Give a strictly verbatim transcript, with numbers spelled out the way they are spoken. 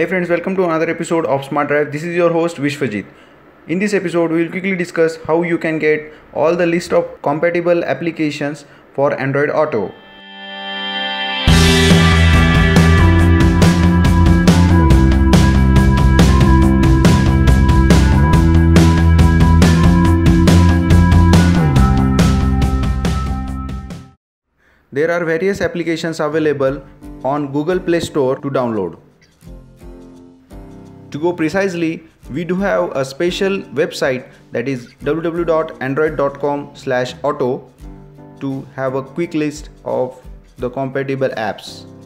Hey friends, welcome to another episode of Smart Drive. This is your host Vishwajit. In this episode, we will quickly discuss how you can get all the list of compatible applications for Android Auto. There are various applications available on Google Play Store to download. To go precisely, we do have a special website, that is w w w dot android dot com slash auto, to have a quick list of the compatible apps.